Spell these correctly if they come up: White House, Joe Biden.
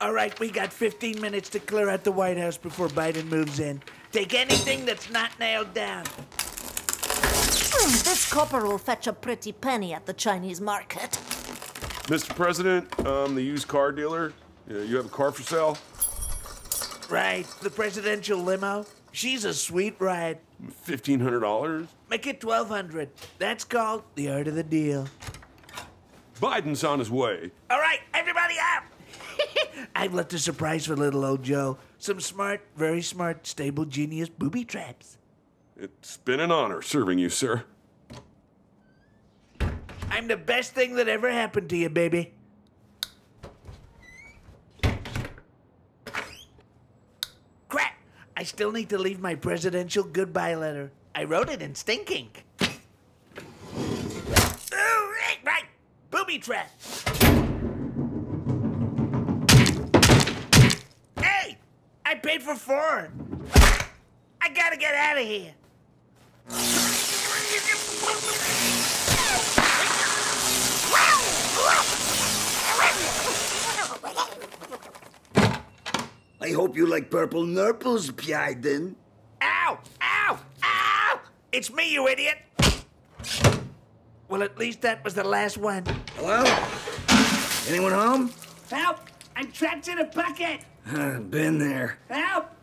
All right, we got 15 minutes to clear out the White House before Biden moves in. Take anything that's not nailed down. This copper will fetch a pretty penny at the Chinese market. Mr. President, I'm the used car dealer. You have a car for sale? Right, the presidential limo. She's a sweet ride. $1,500? Make it $1,200. That's called the art of the deal. Biden's on his way. All right, everybody up! I've left a surprise for little old Joe. Some smart, very smart, stable genius booby traps. It's been an honor serving you, sir. I'm the best thing that ever happened to you, baby. Crap! I still need to leave my presidential goodbye letter. I wrote it in stink ink. Oh, right! Booby trap! Hey! I paid for four! I gotta get out of here! I hope you like purple nurples, Biden. Ow! Ow! Ow! It's me, you idiot! Well, at least that was the last one. Hello? Anyone home? Help! I'm trapped in a bucket! Been there. Help!